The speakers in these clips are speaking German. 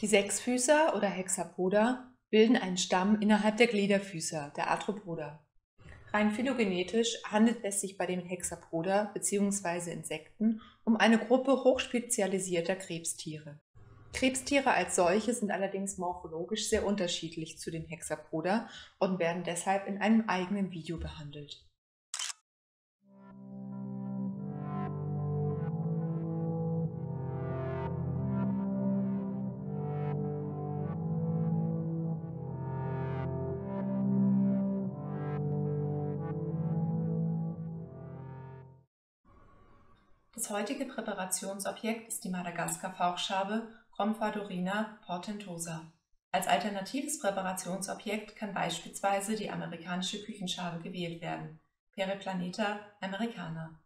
Die Sechsfüßer oder Hexapoda bilden einen Stamm innerhalb der Gliederfüßer, der Arthropoda. Rein phylogenetisch handelt es sich bei den Hexapoda bzw. Insekten um eine Gruppe hochspezialisierter Krebstiere. Krebstiere als solche sind allerdings morphologisch sehr unterschiedlich zu den Hexapoda und werden deshalb in einem eigenen Video behandelt. Das heutige Präparationsobjekt ist die Madagaskar-Fauchschabe Gromphadorhina portentosa. Als alternatives Präparationsobjekt kann beispielsweise die amerikanische Küchenschabe gewählt werden, Periplaneta americana.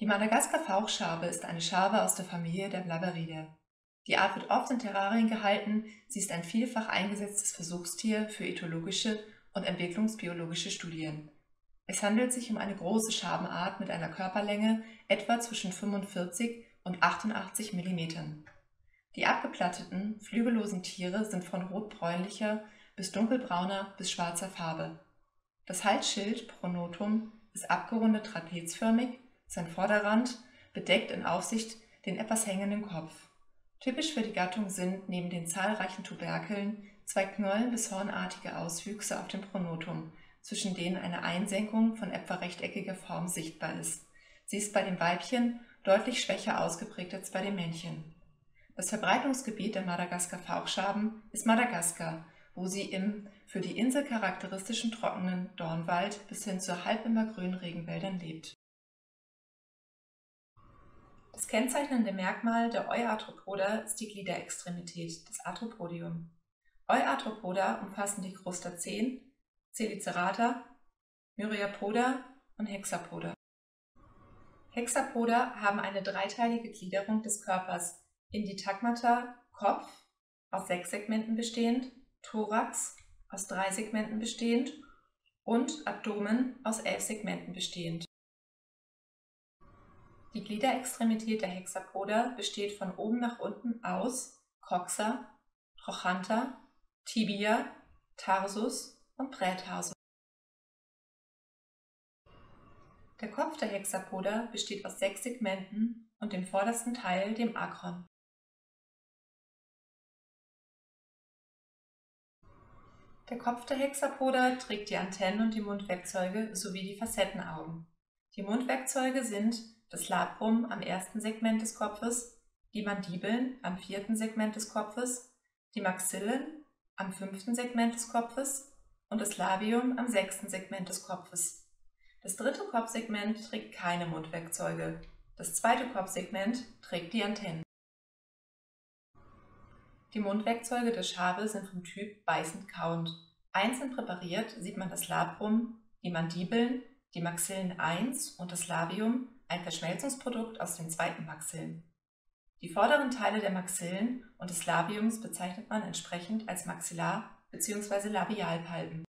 Die Madagaskar-Fauchschabe ist eine Schabe aus der Familie der Blaberidae. Die Art wird oft in Terrarien gehalten, sie ist ein vielfach eingesetztes Versuchstier für ethologische und entwicklungsbiologische Studien. Es handelt sich um eine große Schabenart mit einer Körperlänge etwa zwischen 45 und 88 mm. Die abgeplatteten, flügellosen Tiere sind von rotbräunlicher bis dunkelbrauner bis schwarzer Farbe. Das Halsschild Pronotum ist abgerundet trapezförmig, sein Vorderrand bedeckt in Aufsicht den etwas hängenden Kopf. Typisch für die Gattung sind neben den zahlreichen Tuberkeln zwei knollen- bis hornartige Auswüchse auf dem Pronotum, zwischen denen eine Einsenkung von etwa rechteckiger Form sichtbar ist. Sie ist bei den Weibchen deutlich schwächer ausgeprägt als bei den Männchen. Das Verbreitungsgebiet der Madagaskar-Fauchschaben ist Madagaskar, wo sie im für die Insel charakteristischen trockenen Dornwald bis hin zu halbimmergrünen Regenwäldern lebt. Das kennzeichnende Merkmal der Euarthropoda ist die Gliederextremität, das Atropodium. Euarthropoda umfassen die Krustazeen, Celicerata, Myriapoda und Hexapoda. Hexapoda haben eine dreiteilige Gliederung des Körpers in die Tagmata, Kopf, aus 6 Segmenten bestehend, Thorax, aus 3 Segmenten bestehend und Abdomen, aus 11 Segmenten bestehend. Die Gliederextremität der Hexapoda besteht von oben nach unten aus Coxa, Trochanter, Tibia, Tarsus und Präthasus. Der Kopf der Hexapoda besteht aus 6 Segmenten und dem vordersten Teil, dem Akron. Der Kopf der Hexapoda trägt die Antennen und die Mundwerkzeuge sowie die Facettenaugen. Die Mundwerkzeuge sind das Labrum am 1. Segment des Kopfes, die Mandibeln am 4. Segment des Kopfes, die Maxillen am 5. Segment des Kopfes und das Labium am 6. Segment des Kopfes. Das 3. Kopfsegment trägt keine Mundwerkzeuge. Das 2. Kopfsegment trägt die Antennen. Die Mundwerkzeuge der Schabe sind vom Typ beißend kauend. Einzeln präpariert sieht man das Labrum, die Mandibeln, die Maxillen 1 und das Labium, ein Verschmelzungsprodukt aus den 2. Maxillen. Die vorderen Teile der Maxillen und des Labiums bezeichnet man entsprechend als Maxillar- bzw. Labialpalpen.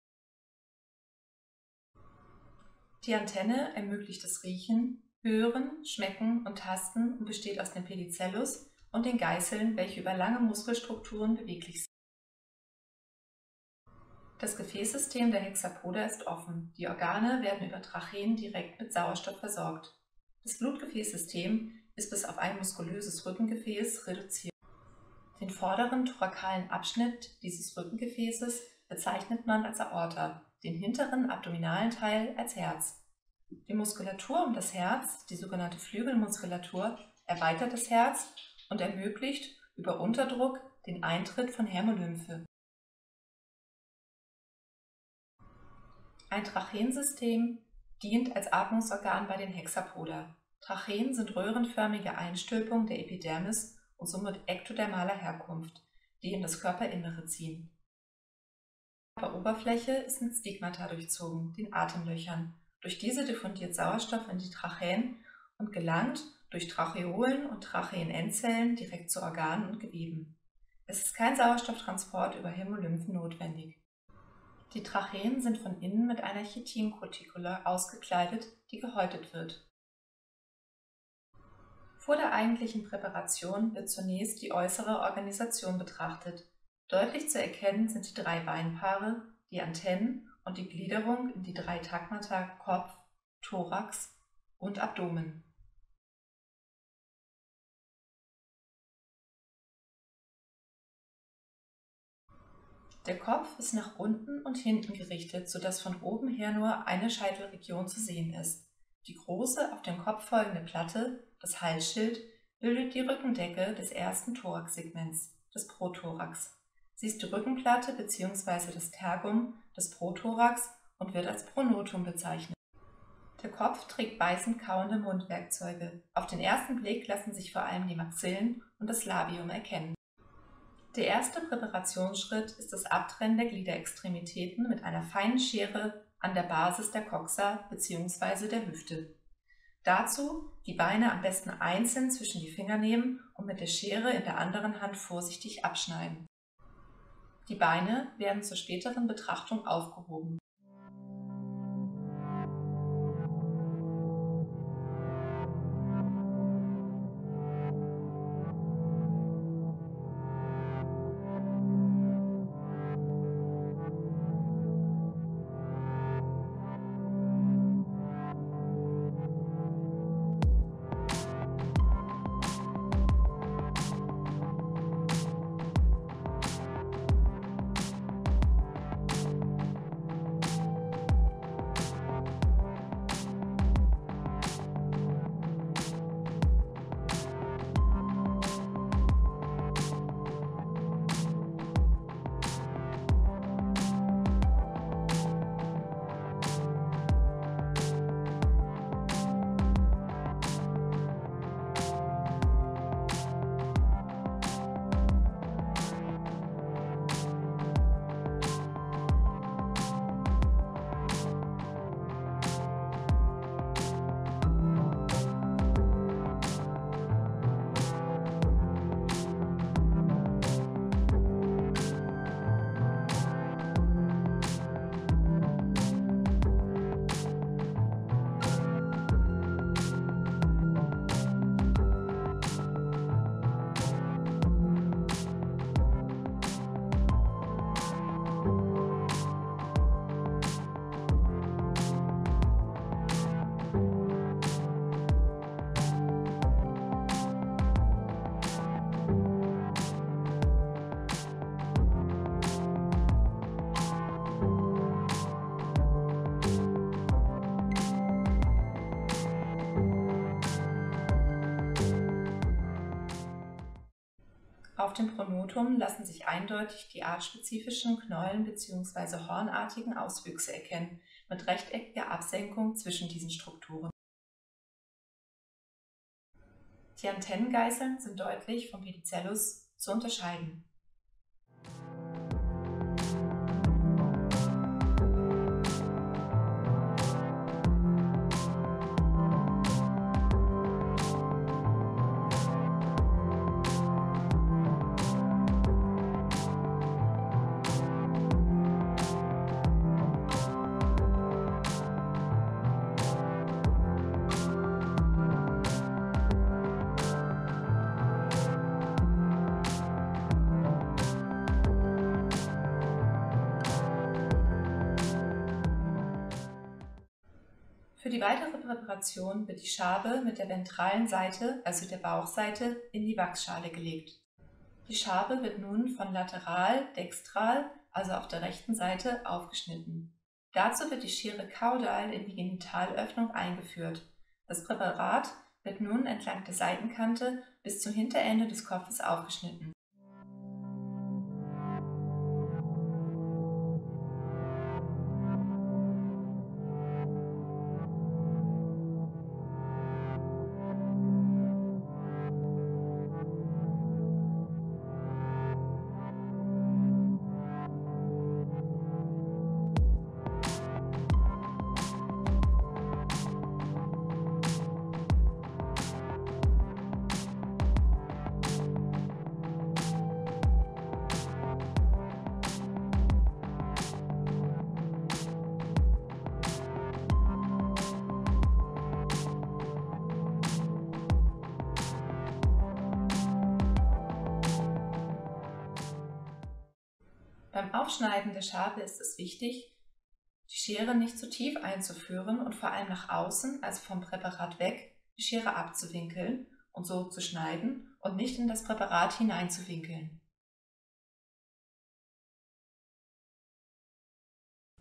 Die Antenne ermöglicht das Riechen, Hören, Schmecken und Tasten und besteht aus dem Pedicellus und den Geißeln, welche über lange Muskelstrukturen beweglich sind. Das Gefäßsystem der Hexapoda ist offen. Die Organe werden über Tracheen direkt mit Sauerstoff versorgt. Das Blutgefäßsystem ist bis auf ein muskulöses Rückengefäß reduziert. Den vorderen thorakalen Abschnitt dieses Rückengefäßes bezeichnet man als Aorta, den hinteren abdominalen Teil als Herz. Die Muskulatur um das Herz, die sogenannte Flügelmuskulatur, erweitert das Herz und ermöglicht über Unterdruck den Eintritt von Hämolymphe. Ein Tracheensystem dient als Atmungsorgan bei den Hexapoda. Tracheen sind röhrenförmige Einstülpungen der Epidermis und somit ektodermaler Herkunft, die in das Körperinnere ziehen. Die Körperoberfläche ist mit Stigmata durchzogen, den Atemlöchern. Durch diese diffundiert Sauerstoff in die Tracheen und gelangt durch Tracheolen und Tracheenendzellen direkt zu Organen und Geweben. Es ist kein Sauerstofftransport über Hämolymphen notwendig. Die Tracheen sind von innen mit einer Chitincuticula ausgekleidet, die gehäutet wird. Vor der eigentlichen Präparation wird zunächst die äußere Organisation betrachtet. Deutlich zu erkennen sind die drei Beinpaare, die Antennen und die Gliederung in die drei Tagmata Kopf, Thorax und Abdomen. Der Kopf ist nach unten und hinten gerichtet, sodass von oben her nur eine Scheitelregion zu sehen ist. Die große, auf den Kopf folgende Platte, das Halsschild, bildet die Rückendecke des ersten Thoraxsegments, des Prothorax. Sie ist die Rückenplatte bzw. das Tergum des Prothorax und wird als Pronotum bezeichnet. Der Kopf trägt beißend kauende Mundwerkzeuge. Auf den ersten Blick lassen sich vor allem die Maxillen und das Labium erkennen. Der erste Präparationsschritt ist das Abtrennen der Gliederextremitäten mit einer feinen Schere an der Basis der Coxa bzw. der Hüfte. Dazu die Beine am besten einzeln zwischen die Finger nehmen und mit der Schere in der anderen Hand vorsichtig abschneiden. Die Beine werden zur späteren Betrachtung aufgehoben. Auf dem Pronotum lassen sich eindeutig die artspezifischen Knollen bzw. hornartigen Auswüchse erkennen, mit rechteckiger Absenkung zwischen diesen Strukturen. Die Antennengeißeln sind deutlich vom Pedicellus zu unterscheiden. Für die weitere Präparation wird die Schabe mit der ventralen Seite, also der Bauchseite, in die Wachsschale gelegt. Die Schabe wird nun von lateral, dextral, also auf der rechten Seite, aufgeschnitten. Dazu wird die Schere kaudal in die Genitalöffnung eingeführt. Das Präparat wird nun entlang der Seitenkante bis zum Hinterende des Kopfes aufgeschnitten. Beim Aufschneiden der Schabe ist es wichtig, die Schere nicht zu tief einzuführen und vor allem nach außen, also vom Präparat weg, die Schere abzuwinkeln und so zu schneiden und nicht in das Präparat hineinzuwinkeln.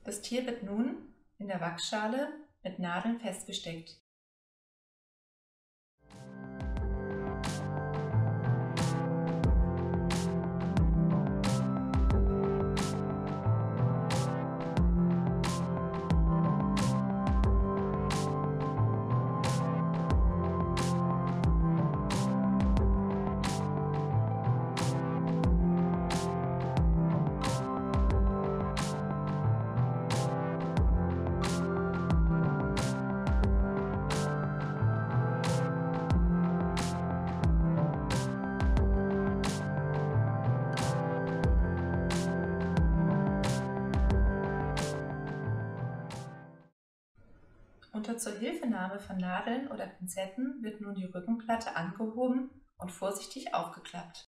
Das Tier wird nun in der Wachsschale mit Nadeln festgesteckt. Unter Zuhilfenahme von Nadeln oder Pinzetten wird nun die Rückenplatte angehoben und vorsichtig aufgeklappt.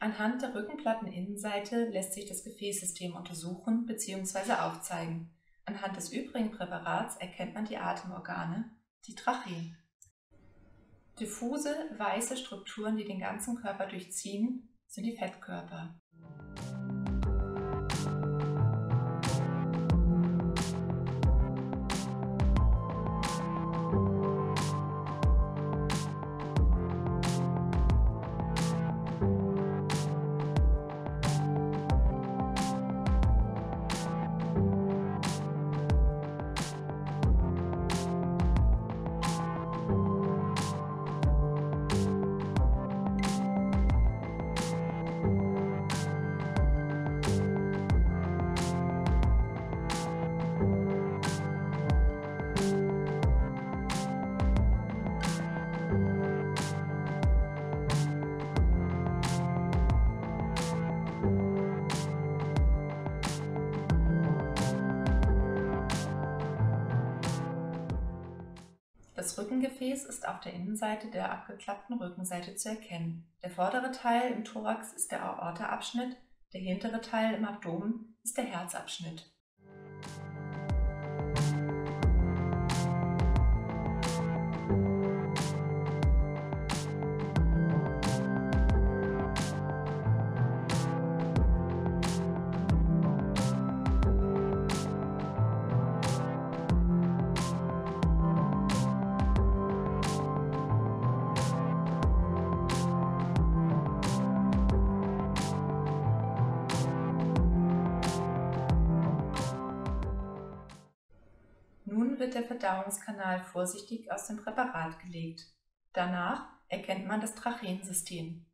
Anhand der Rückenplatteninnenseite lässt sich das Gefäßsystem untersuchen bzw. aufzeigen. Anhand des übrigen Präparats erkennt man die Atemorgane, die Trachee. Diffuse, weiße Strukturen, die den ganzen Körper durchziehen, sind die Fettkörper. Das Rückengefäß ist auf der Innenseite der abgeklappten Rückenseite zu erkennen. Der vordere Teil im Thorax ist der Aorta-Abschnitt, der hintere Teil im Abdomen ist der Herzabschnitt. Wird der Verdauungskanal vorsichtig aus dem Präparat gelegt. Danach erkennt man das Tracheensystem.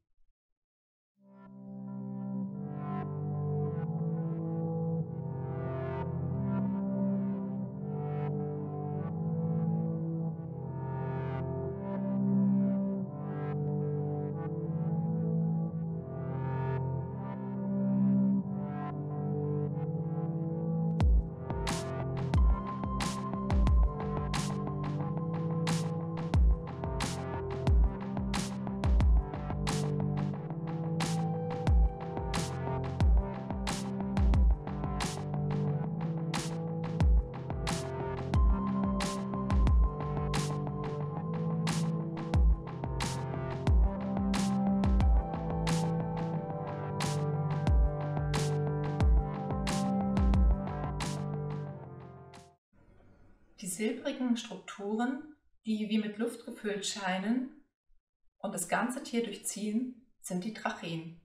Die silbrigen Strukturen, die wie mit Luft gefüllt scheinen und das ganze Tier durchziehen, sind die Tracheen.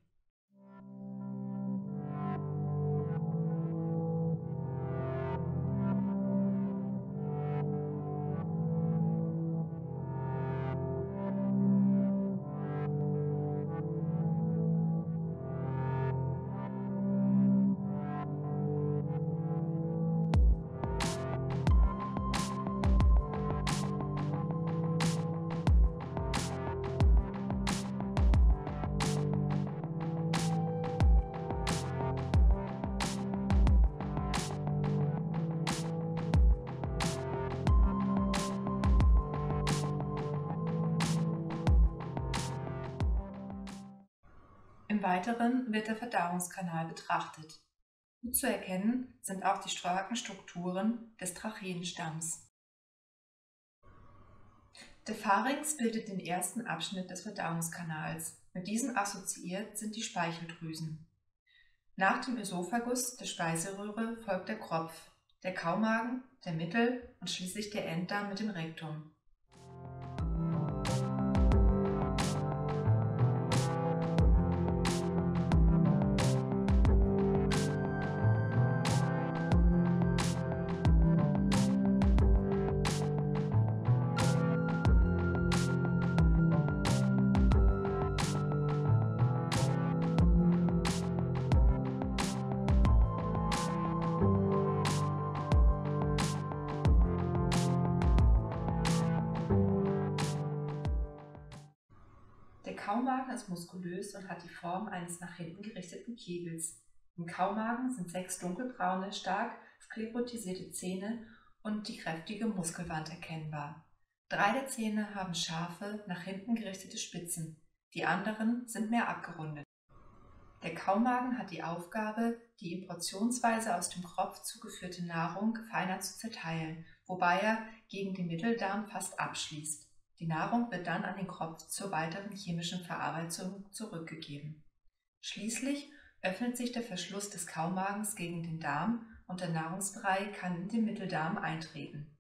Im Weiteren wird der Verdauungskanal betrachtet. Gut zu erkennen sind auch die starken Strukturen des Tracheenstamms. Der Pharynx bildet den ersten Abschnitt des Verdauungskanals. Mit diesem assoziiert sind die Speicheldrüsen. Nach dem Ösophagus, der Speiseröhre, folgt der Kropf, der Kaumagen, der Mittel- und schließlich der Enddarm mit dem Rektum. Der Kaumagen ist muskulös und hat die Form eines nach hinten gerichteten Kegels. Im Kaumagen sind 6 dunkelbraune, stark sklerotisierte Zähne und die kräftige Muskelwand erkennbar. 3 der Zähne haben scharfe, nach hinten gerichtete Spitzen, die anderen sind mehr abgerundet. Der Kaumagen hat die Aufgabe, die ihm portionsweise aus dem Kropf zugeführte Nahrung feiner zu zerteilen, wobei er gegen den Mitteldarm fast abschließt. Die Nahrung wird dann an den Kropf zur weiteren chemischen Verarbeitung zurückgegeben. Schließlich öffnet sich der Verschluss des Kaumagens gegen den Darm und der Nahrungsbrei kann in den Mitteldarm eintreten.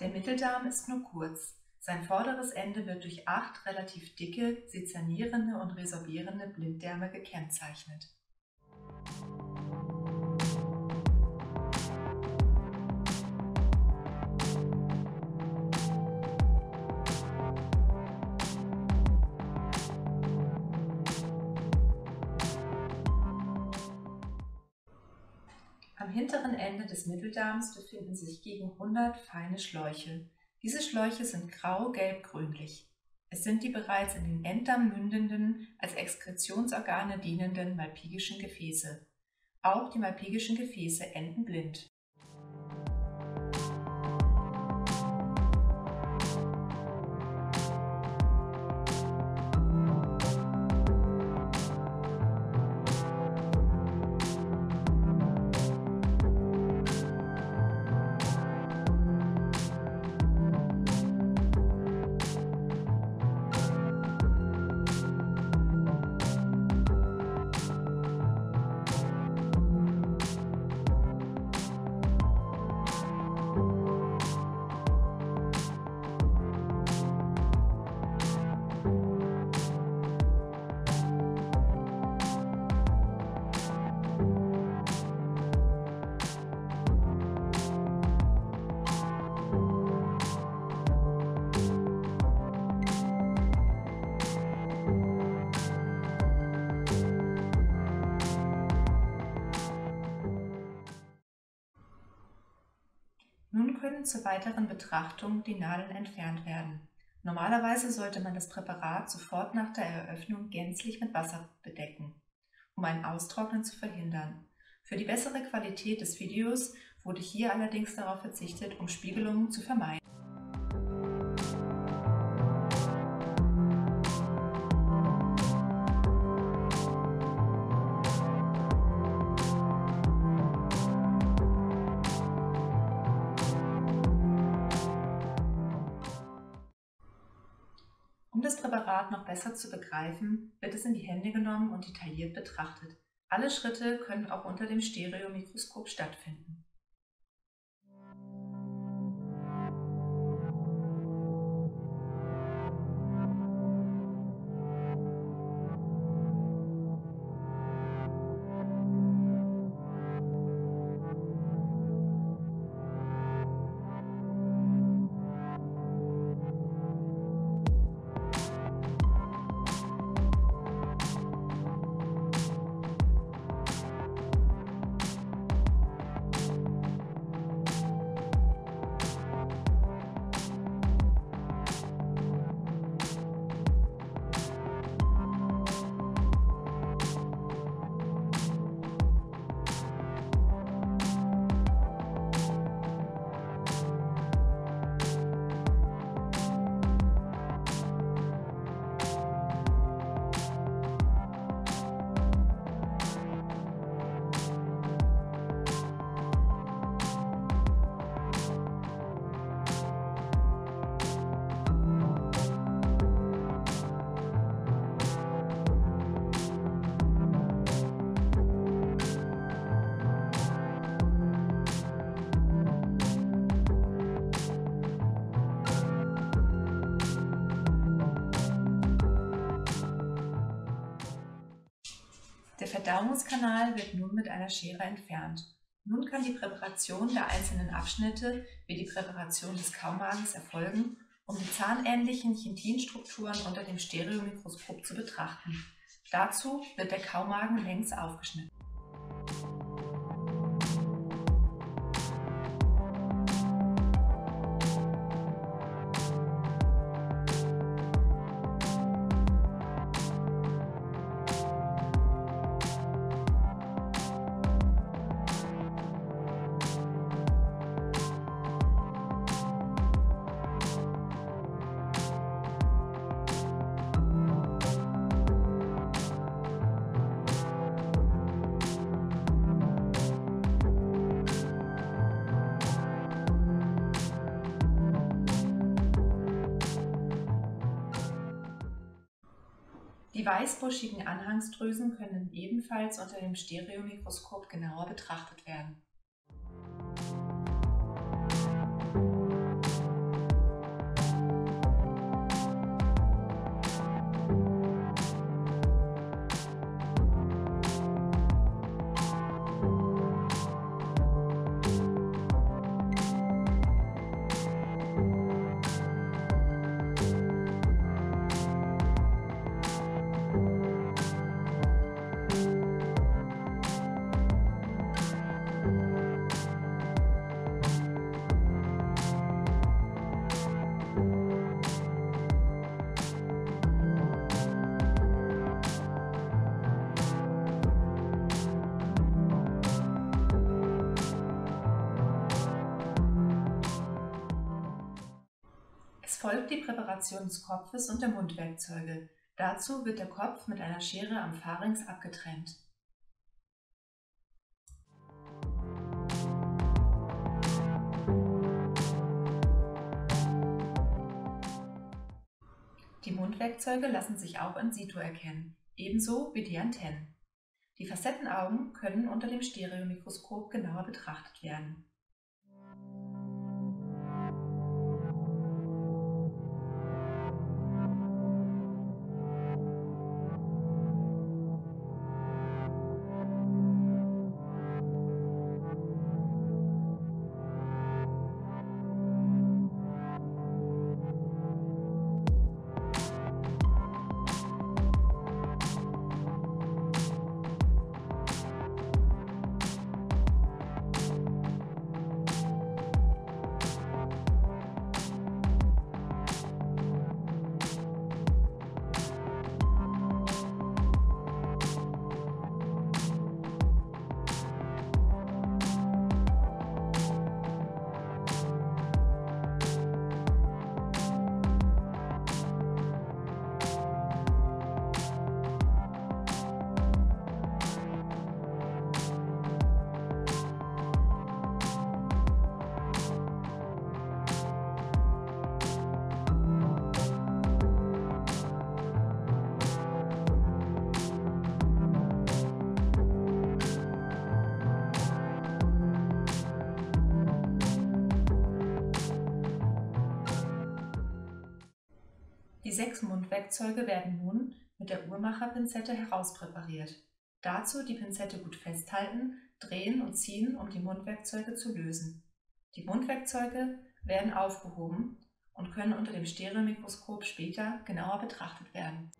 Der Mitteldarm ist nur kurz. Sein vorderes Ende wird durch 8 relativ dicke, sezernierende und resorbierende Blinddärme gekennzeichnet. Am hinteren Ende des Mitteldarms befinden sich gegen 100 feine Schläuche. Diese Schläuche sind grau-gelb-grünlich. Es sind die bereits in den Enddarm mündenden, als Exkretionsorgane dienenden malpighischen Gefäße. Auch die malpighischen Gefäße enden blind. Nun können zur weiteren Betrachtung die Nadeln entfernt werden. Normalerweise sollte man das Präparat sofort nach der Eröffnung gänzlich mit Wasser bedecken, um ein Austrocknen zu verhindern. Für die bessere Qualität des Videos wurde hier allerdings darauf verzichtet, um Spiegelungen zu vermeiden. Um das Präparat noch besser zu begreifen, wird es in die Hände genommen und detailliert betrachtet. Alle Schritte können auch unter dem Stereomikroskop stattfinden. Der Verdauungskanal wird nun mit einer Schere entfernt. Nun kann die Präparation der einzelnen Abschnitte wie die Präparation des Kaumagens erfolgen, um die zahnähnlichen Chitinstrukturen unter dem Stereomikroskop zu betrachten. Dazu wird der Kaumagen längs aufgeschnitten. Die weißbuschigen Anhangsdrüsen können ebenfalls unter dem Stereomikroskop genauer betrachtet werden. Folgt die Präparation des Kopfes und der Mundwerkzeuge. Dazu wird der Kopf mit einer Schere am Pharynx abgetrennt. Die Mundwerkzeuge lassen sich auch in situ erkennen, ebenso wie die Antennen. Die Facettenaugen können unter dem Stereomikroskop genauer betrachtet werden. Die 6 Mundwerkzeuge werden nun mit der Uhrmacherpinzette herauspräpariert. Dazu die Pinzette gut festhalten, drehen und ziehen, um die Mundwerkzeuge zu lösen. Die Mundwerkzeuge werden aufgehoben und können unter dem Stereomikroskop später genauer betrachtet werden.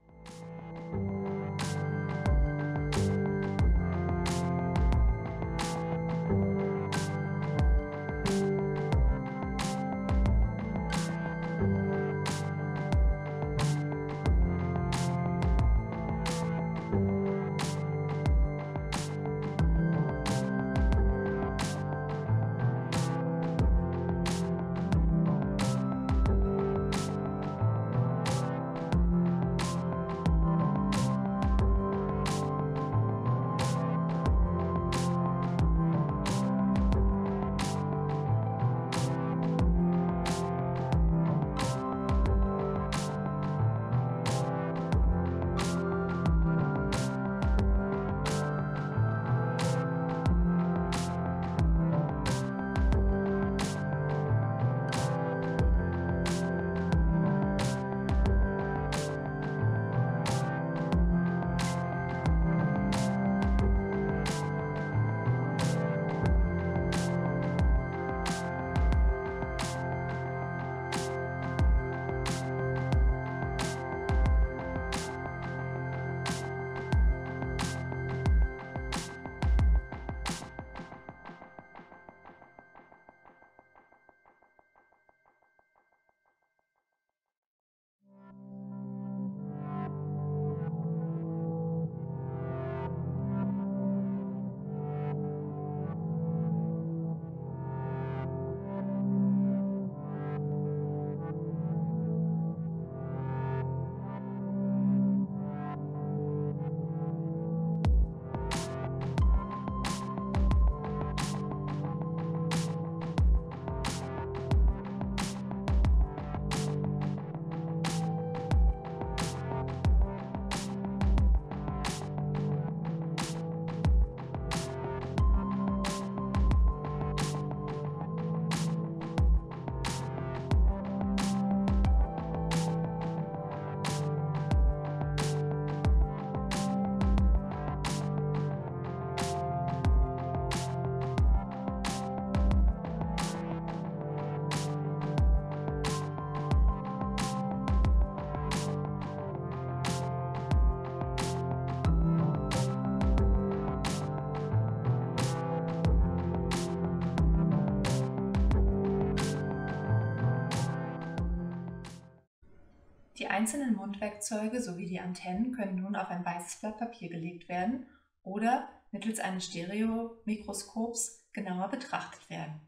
einzelnen Mundwerkzeuge sowie die Antennen können nun auf ein weißes Blatt Papier gelegt werden oder mittels eines Stereomikroskops genauer betrachtet werden.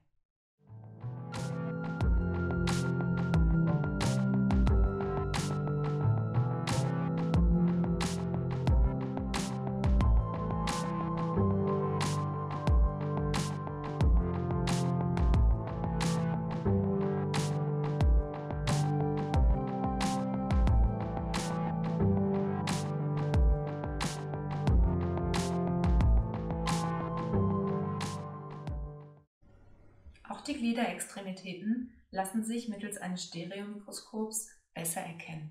Die Gliederextremitäten lassen sich mittels eines Stereomikroskops besser erkennen.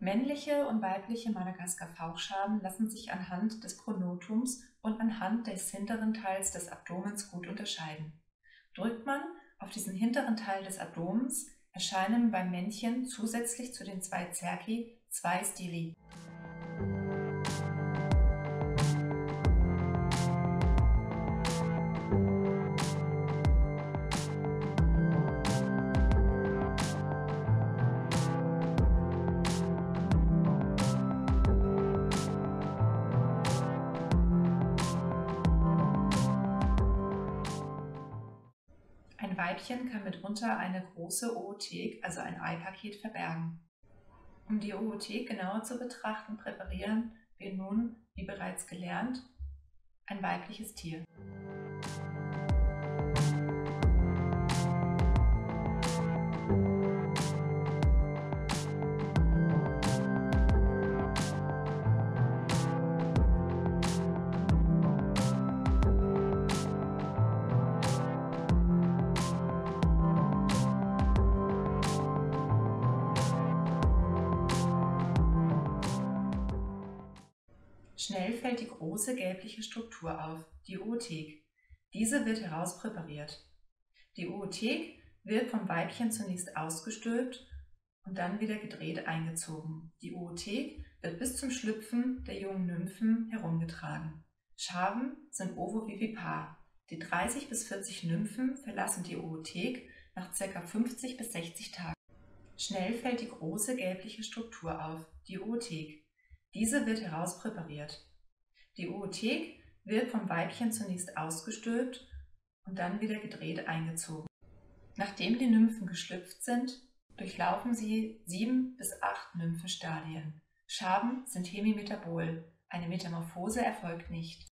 Männliche und weibliche Madagaskar-Fauchschaben lassen sich anhand des Pronotums und anhand des hinteren Teils des Abdomens gut unterscheiden. Drückt man auf diesen hinteren Teil des Abdomens erscheinen beim Männchen zusätzlich zu den zwei Cerci zwei Stili. Weibchen kann mitunter eine große Oothek, also ein Eipaket, verbergen. Um die Oothek genauer zu betrachten, präparieren wir nun, wie bereits gelernt, ein weibliches Tier. Schnell fällt die große gelbliche Struktur auf, die Oothek. Diese wird herauspräpariert. Die Oothek wird vom Weibchen zunächst ausgestülpt und dann wieder gedreht eingezogen. Die Oothek wird bis zum Schlüpfen der jungen Nymphen herumgetragen. Schaben sind ovovivipar. Die 30 bis 40 Nymphen verlassen die Oothek nach ca. 50 bis 60 Tagen. Schnell fällt die große gelbliche Struktur auf, die Oothek. Diese wird herauspräpariert. Die Oothek wird vom Weibchen zunächst ausgestülpt und dann wieder gedreht eingezogen. Nachdem die Nymphen geschlüpft sind, durchlaufen sie 7 bis 8 Nymphenstadien. Schaben sind hemimetabol, eine Metamorphose erfolgt nicht.